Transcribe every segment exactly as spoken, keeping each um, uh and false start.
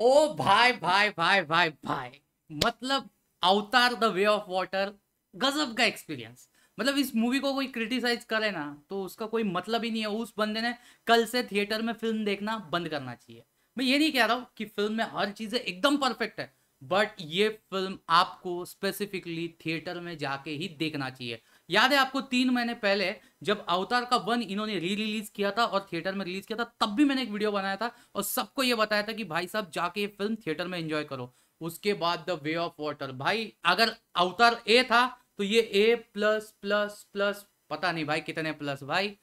ओ भाई भाई भाई भाई भाई, मतलब अवतार द वे ऑफ वाटर गजब का एक्सपीरियंस। मतलब इस मूवी को कोई क्रिटिसाइज करे ना तो उसका कोई मतलब ही नहीं है। उस बंदे ने कल से थिएटर में फिल्म देखना बंद करना चाहिए। मैं ये नहीं कह रहा हूँ कि फिल्म में हर चीज़ें एकदम परफेक्ट है, बट ये फिल्म आपको स्पेसिफिकली थिएटर में जाके ही देखना चाहिए। याद है आपको तीन महीने पहले जब अवतार का वन इन्होंने री रिलीज किया था और थिएटर में रिलीज किया था, तब भी मैंने एक वीडियो बनाया था और सबको ये बताया था कि भाई साहब जाके ये फिल्म थिएटर में एंजॉय करो। उसके बाद द वे ऑफ वाटर, भाई अगर अवतार ए था तो ये ए प्लस प्लस प्लस पता नहीं भाई कितने प्लस। भाई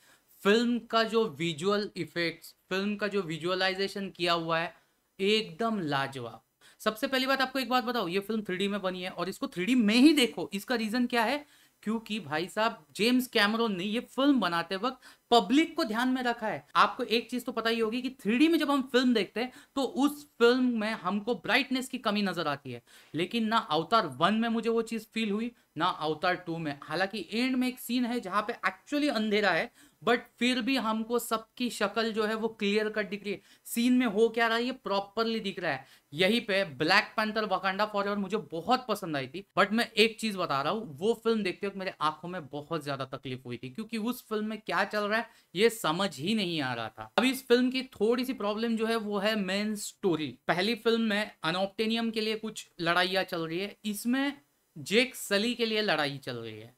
फिल्म का जो विजुअल इफेक्ट्स, फिल्म का जो विजुअलाइजेशन किया हुआ है एकदम लाजवाब। सबसे पहली बात आपको एक बात बताओ, ये फिल्म थ्री डी में बनी है और इसको थ्री डी में ही देखो। इसका रीजन क्या है? क्योंकि भाई साहब जेम्स कैमरन ने ये फिल्म बनाते वक्त पब्लिक को ध्यान में रखा है। आपको एक चीज तो पता ही होगी कि थ्री डी में जब हम फिल्म देखते हैं तो उस फिल्म में हमको ब्राइटनेस की कमी नजर आती है, लेकिन ना अवतार वन में मुझे वो चीज फील हुई ना अवतार टू में। हालांकि एंड में एक सीन है जहां पे एक्चुअली अंधेरा है, बट फिर भी हमको सबकी शक्ल जो है वो क्लियर कट दिख रही है। सीन में हो क्या रहा है ये प्रॉपरली दिख रहा है। यहीं पे ब्लैक पैंथर वाकांडा फॉरएवर मुझे बहुत पसंद आई थी, बट मैं एक चीज बता रहा हूँ, वो फिल्म देखते वक्त मेरे आंखों में बहुत ज्यादा तकलीफ हुई थी क्योंकि उस फिल्म में क्या चल रहा है ये समझ ही नहीं आ रहा था। अब इस फिल्म की थोड़ी सी प्रॉब्लम जो है वो है मेन स्टोरी। पहली फिल्म में अनॉप्टेनियम के लिए कुछ लड़ाइयाँ चल रही है, इसमें जेक सली के लिए लड़ाई चल रही है।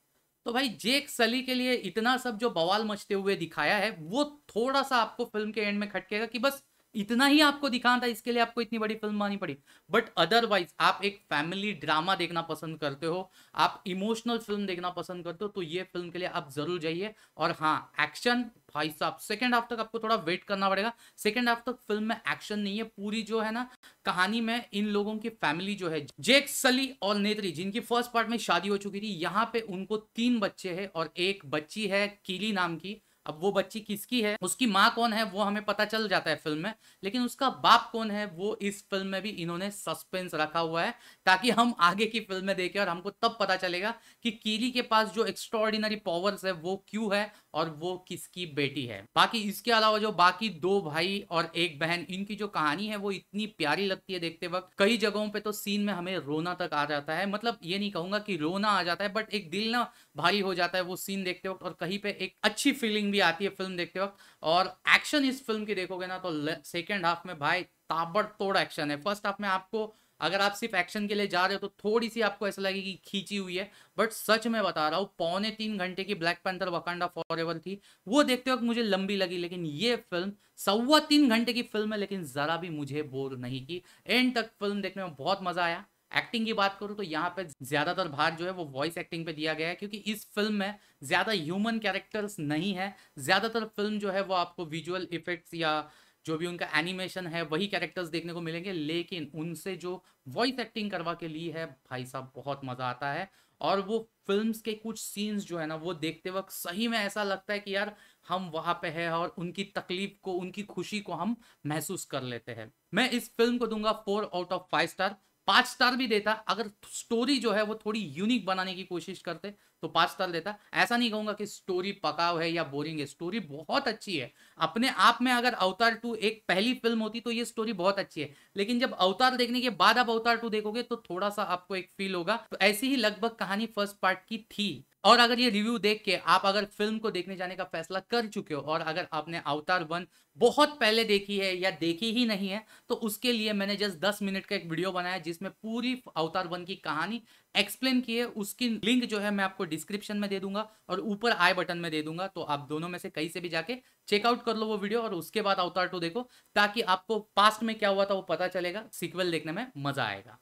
तो भाई जेक सली के लिए इतना सब जो बवाल मचते हुए दिखाया है वो थोड़ा सा आपको फिल्म के एंड में खटकेगा कि बस इतना ही आपको दिखाना था, इसके लिए आपको इतनी बड़ी फिल्म बनानी पड़ी। बट अदरवाइज आप एक फैमिली ड्रामा देखना पसंद करते हो, आप इमोशनल फिल्म देखना पसंद करते हो, तो ये फिल्म के लिए आप जरूर जाइए। और हाँ, एक्शन भाई साहब सेकेंड हाफ तक आपको थोड़ा वेट करना पड़ेगा। सेकेंड हाफ तक फिल्म में एक्शन नहीं है, पूरी जो है ना कहानी में इन लोगों की फैमिली जो है जेक सली और नेत्री, जिनकी फर्स्ट पार्ट में शादी हो चुकी थी, यहाँ पे उनको तीन बच्चे है और एक बच्ची है कीली नाम की। अब वो बच्ची किसकी है, उसकी माँ कौन है वो हमें पता चल जाता है फिल्म में, लेकिन उसका बाप कौन है वो इस फिल्म में भी इन्होंने सस्पेंस रखा हुआ है ताकि हम आगे की फिल्म में देखें और हमको तब पता चलेगा कि कीली के पास जो एक्स्ट्राऑर्डिनरी पावर्स है वो क्यों है और वो किसकी बेटी है। बाकी इसके अलावा जो बाकी दो भाई और एक बहन, इनकी जो कहानी है वो इतनी प्यारी लगती है देखते वक्त। कई जगहों पे तो सीन में हमें रोना तक आ जाता है, मतलब ये नहीं कहूंगा कि रोना आ जाता है बट एक दिल ना भारी हो जाता है वो सीन देखते वक्त, और कहीं पे एक अच्छी फीलिंग भी आती है फिल्म देखते वक्त। और एक्शन इस फिल्म की देखोगे ना तो सेकेंड हाफ में भाई ताबड़तोड़ एक्शन है। फर्स्ट हाफ में आपको, अगर आप सिर्फ एक्शन के लिए जा रहे हो तो थोड़ी सी आपको ऐसा लगेगी कि खींची हुई है, बट सच में बता रहा हूँ पौने तीन घंटे की ब्लैक पैंथर वाकांडा फॉरएवर थी, वो देखते वक्त मुझे लंबी लगी, लेकिन ये फिल्म सवा तीन घंटे की फिल्म है लेकिन ज़रा भी मुझे बोर नहीं की। एंड तक फिल्म देखने में बहुत मज़ा आया। एक्टिंग की बात करूँ तो यहाँ पे ज़्यादातर भार जो है वो वॉइस एक्टिंग पे दिया गया है क्योंकि इस फिल्म में ज़्यादा ह्यूमन कैरेक्टर्स नहीं है। ज़्यादातर फिल्म जो है वो आपको विजुअल इफेक्ट्स या जो भी उनका एनिमेशन है वही कैरेक्टर्स देखने को मिलेंगे, लेकिन उनसे जो वॉइस एक्टिंग करवा के ली है भाई साहब बहुत मज़ा आता है। और वो फिल्म्स के कुछ सीन्स जो है ना वो देखते वक्त सही में ऐसा लगता है कि यार हम वहाँ पे हैं और उनकी तकलीफ को, उनकी खुशी को हम महसूस कर लेते हैं। मैं इस फिल्म को दूंगा four out of five star. पाँच स्टार भी देता अगर स्टोरी जो है वो थोड़ी यूनिक बनाने की कोशिश करते तो पाँच स्टार देता। ऐसा नहीं कहूँगा कि स्टोरी पकाव है या बोरिंग है, स्टोरी बहुत अच्छी है अपने आप में। अगर अवतार टू एक पहली फिल्म होती तो ये स्टोरी बहुत अच्छी है, लेकिन जब अवतार देखने के बाद आप अवतार टू देखोगे तो थोड़ा सा आपको एक फील होगा। तो ऐसी ही लगभग कहानी फर्स्ट पार्ट की थी। और अगर ये रिव्यू देख के आप अगर फिल्म को देखने जाने का फैसला कर चुके हो और अगर आपने अवतार वन बहुत पहले देखी है या देखी ही नहीं है तो उसके लिए मैंने जस्ट दस मिनट का एक वीडियो बनाया जिसमें पूरी अवतार वन की कहानी एक्सप्लेन की है। उसकी लिंक जो है मैं आपको डिस्क्रिप्शन में दे दूंगा और ऊपर आई बटन में दे दूंगा, तो आप दोनों में से कहीं से भी जाके चेकआउट कर लो वो वीडियो और उसके बाद अवतार टू देखो ताकि आपको पास्ट में क्या हुआ था वो पता चलेगा। सीक्वल देखने में मजा आएगा।